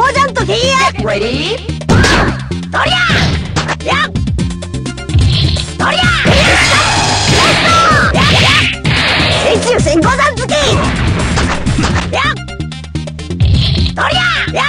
コジャンとテイヤ。レディー。ドリア。やっ。ドリア。レッツ。レッツ。戦中戦コジャン付き。やっ。ドリア。やっ。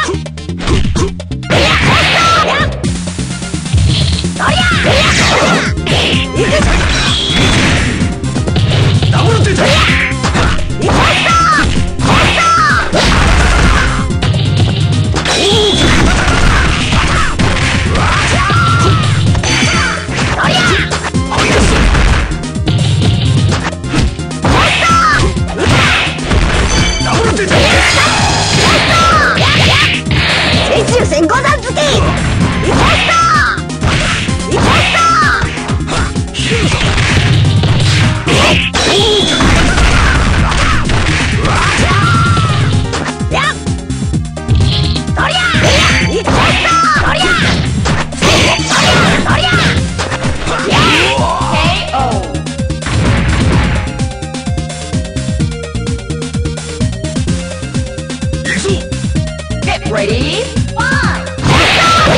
Ready? One! Let's go!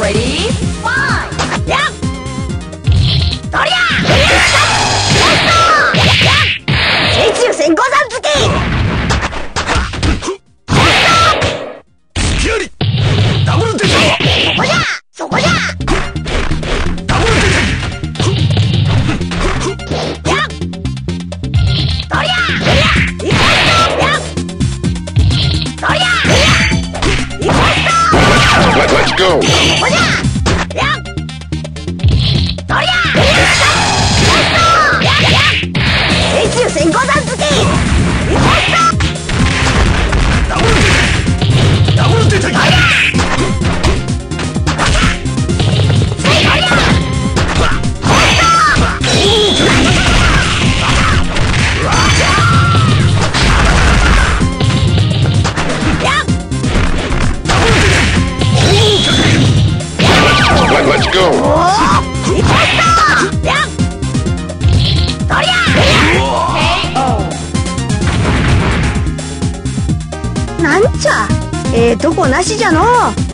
Ready? One! Yep! Doria! Let's go! Yep! Go! K.O. なんちゃ、どこなしじゃのう。